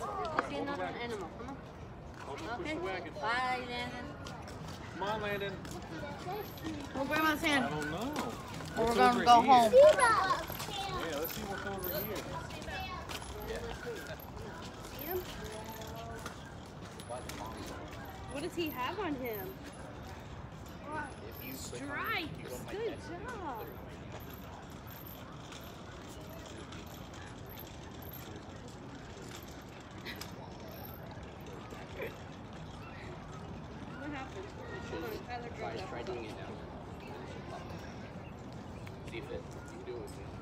Let's get another animal. Come on. Okay. Bye, Landon. Come on, Landon. Well, Grandma's hand. I don't know. Well, we're going to go home. Yeah, let's see what's over here. See him? What does he have on him? Stripes. Good job. Try digging it down. See if it can do it.